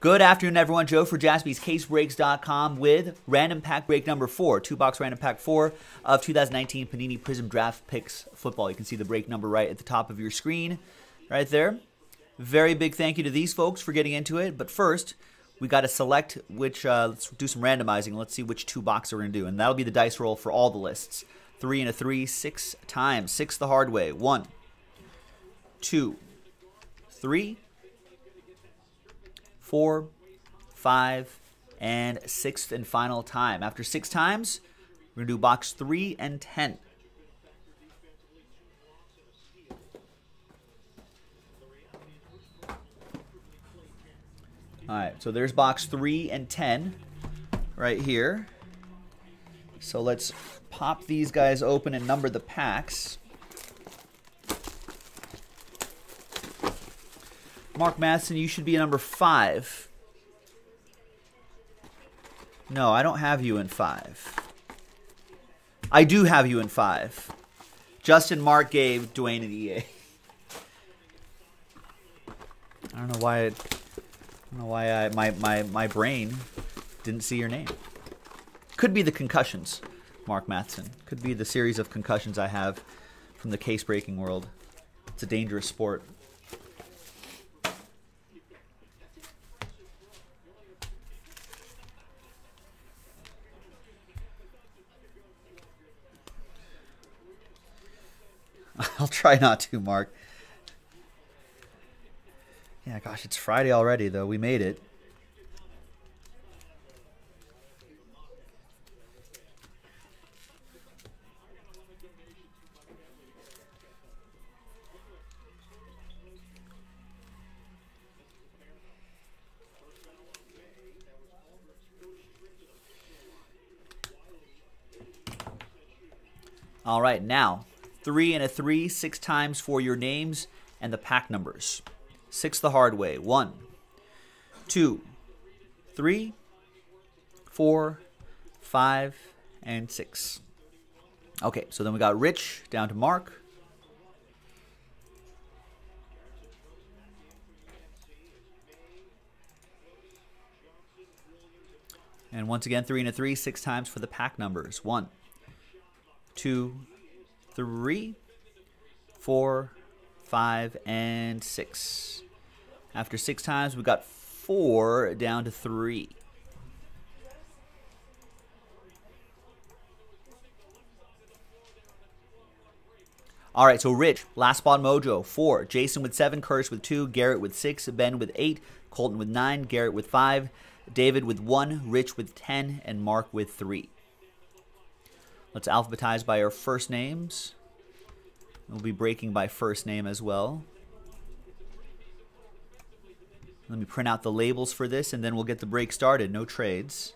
Good afternoon, everyone. Joe for JaspysCaseBreaks.com with random pack break number 4, 2-box random pack 4 of 2019 Panini Prism Draft Picks Football. You can see the break number right at the top of your screen, right there. Very big thank you to these folks for getting into it. But first, we got to select which, let's do some randomizing. Let's see which 2-box we're going to do. And that'll be the dice roll for all the lists. 3 and a 3, 6 times. 6 the hard way. 1, 2, 3. 4, 5, and 6th and final time. After 6 times, we're going to do box 3 and 10. All right, so there's box 3 and 10 right here. So let's pop these guys open and number the packs. Mark Matheson, you should be a number 5. No, I don't have you in 5. I do have you in 5. Justin, Mark, Gabe, Dwayne, and EA. I don't know why. My brain didn't see your name. Could be the concussions, Mark Matheson. Could be the series of concussions I have from the case breaking world. It's a dangerous sport. I'll try not to, Mark. Yeah, gosh, it's Friday already, though. We made it. All right, now 3 and a 3, 6 times for your names and the pack numbers. 6 the hard way. 1, 2, 3, 4, 5, and 6. Okay, so then we got Rich down to Mark. And once again, 3 and a 3, 6 times for the pack numbers. 1, 2, 3, 4, 5, and 6. After 6 times, we got 4 down to 3. All right, so Rich, last spot mojo, 4. Jason with 7, Curtis with 2, Garrett with 6, Ben with 8, Colton with 9, Garrett with 5, David with 1, Rich with 10, and Mark with 3. Let's alphabetize by our first names. We'll be breaking by first name as well. Let me print out the labels for this, and then we'll get the break started. No trades.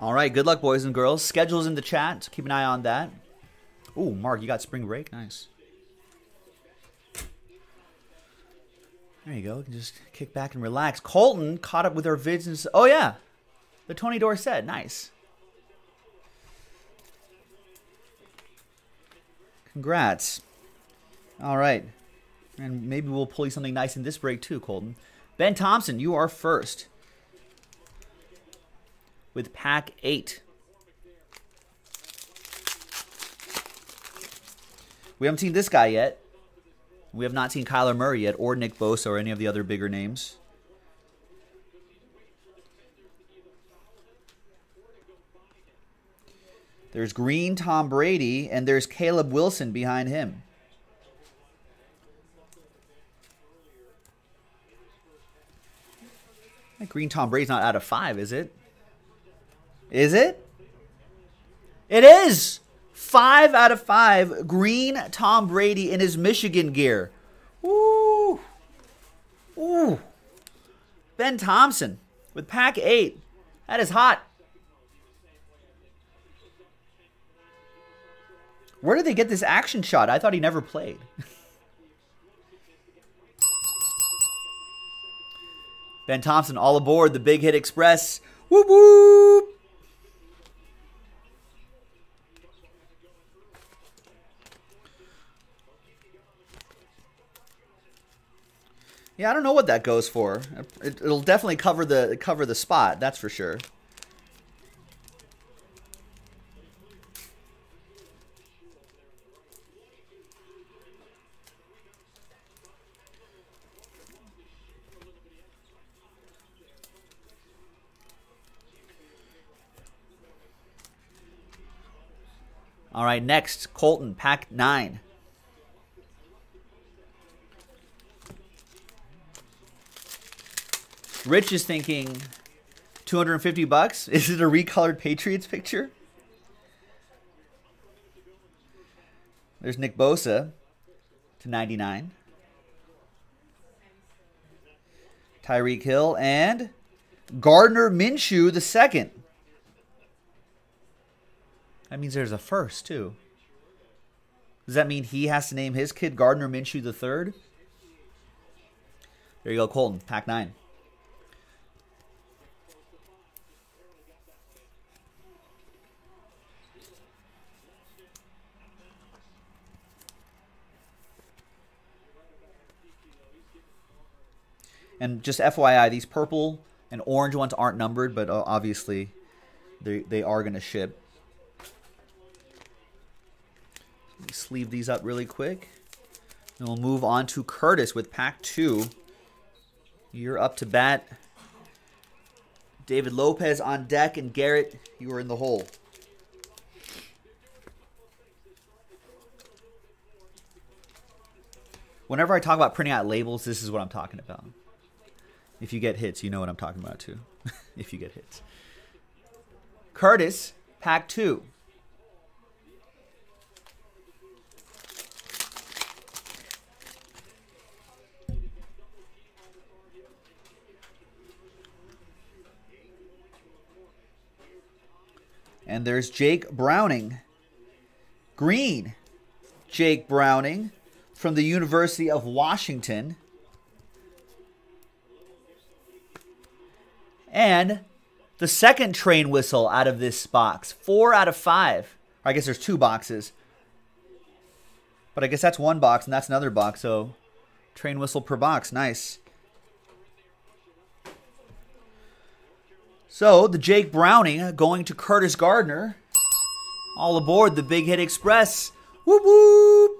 All right, good luck, boys and girls. Schedule's in the chat, so keep an eye on that. Ooh, Mark, you got spring break. Nice. There you go. You can just kick back and relax. Colton caught up with our vids. And oh, yeah. The Tony Dorsett. Nice. Congrats. All right. And maybe we'll pull you something nice in this break, too, Colton. Ben Thompson, you are first with pack 8. We haven't seen this guy yet. We have not seen Kyler Murray yet, or Nick Bosa, or any of the other bigger names. There's green Tom Brady, and there's Caleb Wilson behind him. That green Tom Brady's not out of 5, is it? Is it? It is! 5 out of 5. Green Tom Brady in his Michigan gear. Woo! Ooh! Ben Thompson with pack 8. That is hot. Where did they get this action shot? I thought he never played. Ben Thompson all aboard the Big Hit Express. Whoop, whoop. Yeah, I don't know what that goes for. It'll definitely cover the spot, that's for sure. All right, next, Colton, pack 9. Rich is thinking $250. Is it a recolored Patriots picture? There's Nick Bosa to 99. Tyreek Hill and Gardner Minshew the second. That means there's a first, too. Does that mean he has to name his kid Gardner Minshew the third? There you go, Colton, pack 9. And just FYI, these purple and orange ones aren't numbered, but obviously they are going to ship. Let me sleeve these up really quick. And we'll move on to Curtis with pack 2. You're up to bat. David Lopez on deck, and Garrett, you are in the hole. Whenever I talk about printing out labels, this is what I'm talking about. If you get hits, you know what I'm talking about too. If you get hits. Curtis, pack 2. And there's Jake Browning. Green, Jake Browning from the University of Washington. And the second train whistle out of this box. 4 out of 5. I guess there's 2 boxes. But I guess that's one box and that's another box. So train whistle per box. Nice. So, the Jake Browning going to Curtis Gardner. All aboard the Big Hit Express. Whoop, whoop.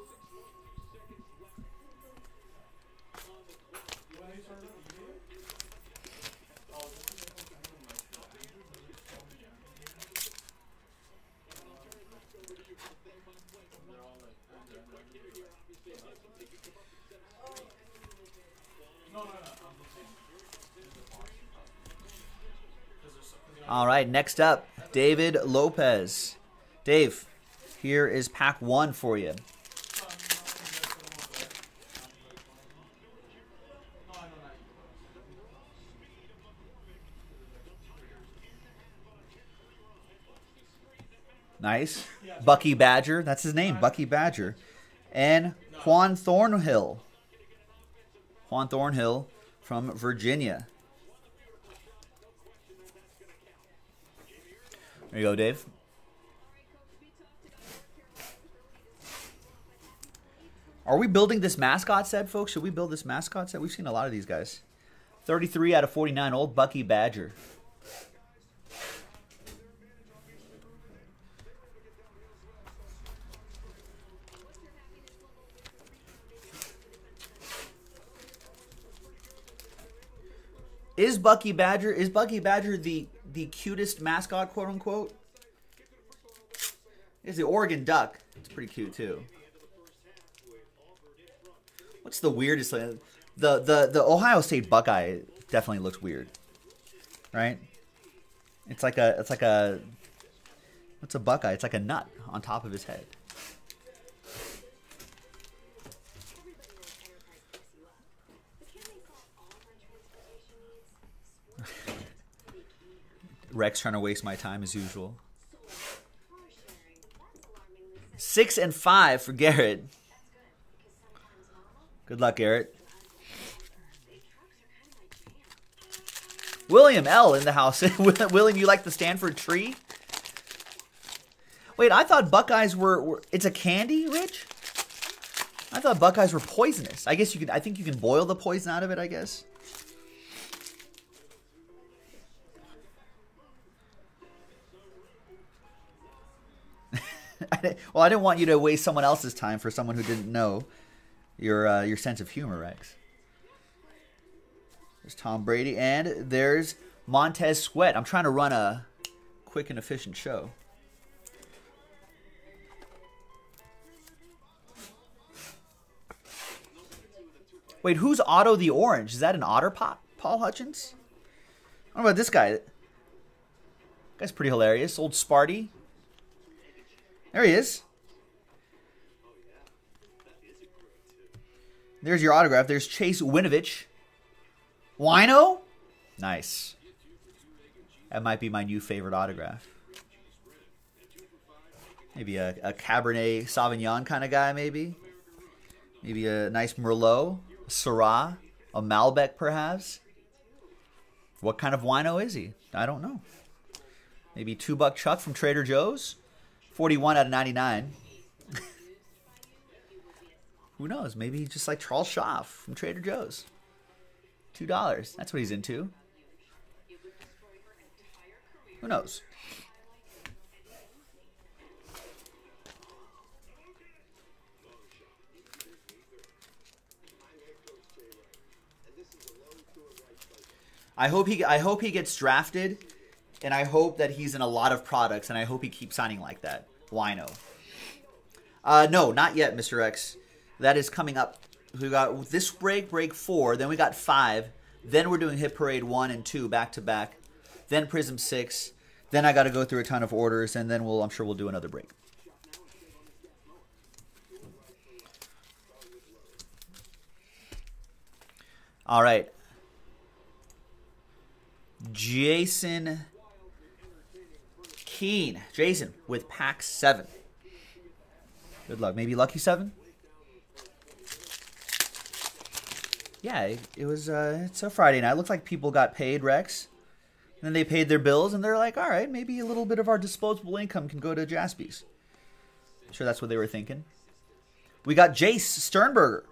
All right, next up, David Lopez. Dave, here is pack 1 for you. Nice. Bucky Badger, that's his name, Bucky Badger. And Juan Thornhill. Juan Thornhill from Virginia. There you go, Dave. Are we building this mascot set, folks? Should we build this mascot set? We've seen a lot of these guys. 33 out of 49, old Bucky Badger. Is Bucky Badger the cutest mascot, quote unquote? Is the Oregon Duck. It's pretty cute too. What's the weirdest thing? The Ohio State Buckeye definitely looks weird. Right? It's like a what's a Buckeye? It's like a nut on top of his head. Rex trying to waste my time as usual. 6 and 5 for Garrett. Good luck, Garrett. William L. in the house. William, you like the Stanford tree? Wait, I thought Buckeyes were it's a candy, Rich? I thought Buckeyes were poisonous. I guess you could. I think you can boil the poison out of it, I guess. Well, I didn't want you to waste someone else's time for someone who didn't know your sense of humor, Rex. There's Tom Brady, and there's Montez Sweat. I'm trying to run a quick and efficient show. Wait, who's Otto the Orange? Is that an Otter Pop? Paul Hutchins? I don't know about this guy. That guy's pretty hilarious. Old Sparty. There he is. There's your autograph. There's Chase Winovich. Wino? Nice. That might be my new favorite autograph. Maybe a Cabernet Sauvignon kind of guy, maybe. Maybe a nice Merlot. A Syrah. A Malbec, perhaps. What kind of wino is he? I don't know. Maybe $2 Chuck from Trader Joe's. 41 out of 99. Who knows? Maybe he's just like Charles Schaff from Trader Joe's. $2. That's what he's into. Who knows? I hope he gets drafted. And I hope that he's in a lot of products, and I hope he keeps signing like that. Wino. No, not yet, Mr. X. That is coming up. We got this break 4. Then we got 5. Then we're doing Hit Parade 1 and 2 back-to-back. Then Prism 6. Then I got to go through a ton of orders, and then I'm sure we'll do another break. All right. Jason Keen. Jason with pack 7. Good luck. Maybe lucky 7? Yeah, it was it's a Friday night. It looked like people got paid, Rex. And then they paid their bills, and they're like, all right, maybe a little bit of our disposable income can go to Jaspys. I'm sure that's what they were thinking. We got Jace Sternberger.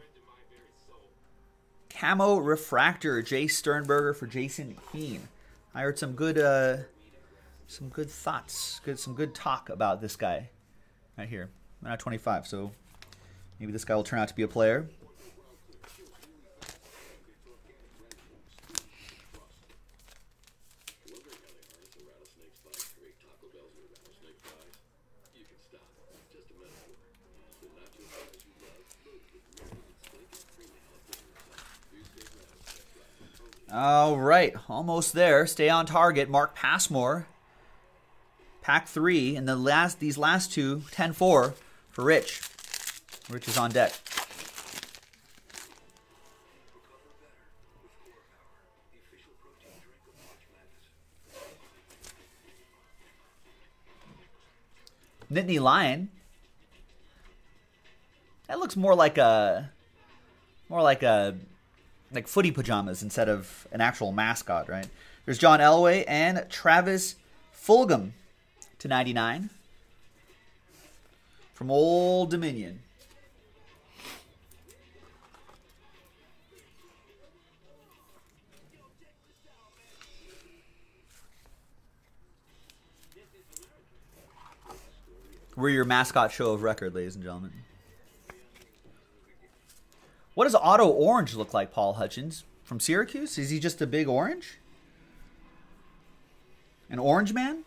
Camo Refractor. Jace Sternberger for Jason Keen. I heard some good thoughts, some good talk about this guy right here. I'm not 25, so maybe this guy will turn out to be a player. All right, almost there. Stay on target. Mark Passmore. Pack 3, and these last two, 10-4 for Rich. Rich is on deck. Nittany Lion. That looks more like footy pajamas instead of an actual mascot, right? There's John Elway and Travis Fulgham. /99 from Old Dominion. We're your mascot show of record, ladies and gentlemen. What does Otto Orange look like, Paul Hutchins? From Syracuse? Is he just a big orange? An orange man?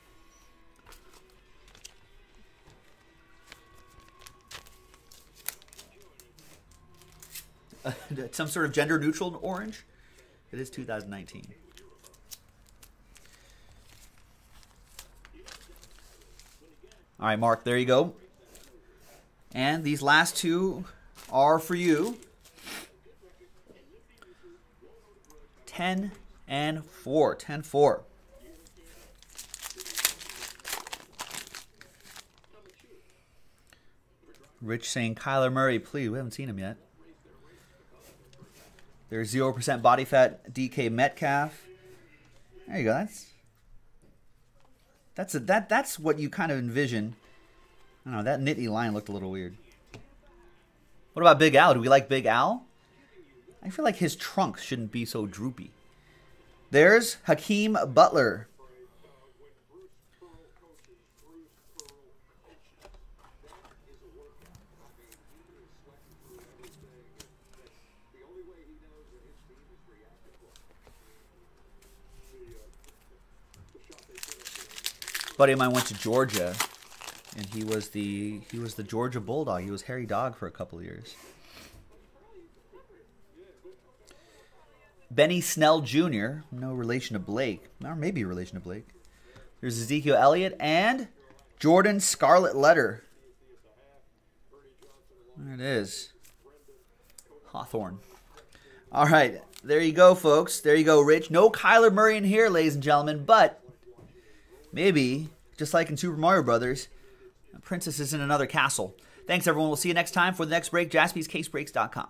Some sort of gender-neutral orange? It is 2019. All right, Mark, there you go. And these last two are for you. 10 and 4. 10-4. Rich saying, Kyler Murray, please. We haven't seen him yet. There's 0% body fat, DK Metcalf. There you go. That's what you kind of envision. I don't know. That nitty line looked a little weird. What about Big Al? Do we like Big Al? I feel like his trunk shouldn't be so droopy. There's Hakim Butler. Buddy of mine went to Georgia, and he was the Georgia Bulldog. He was Harry Dog for a couple of years. Benny Snell Jr., no relation to Blake, or maybe a relation to Blake. There's Ezekiel Elliott and Jordan Scarlet Letter. There it is. Hawthorne. All right, there you go, folks. There you go, Rich. No Kyler Murray in here, ladies and gentlemen, but maybe, just like in Super Mario Brothers, a princess is in another castle. Thanks, everyone. We'll see you next time for the next break. JaspysCaseBreaks.com.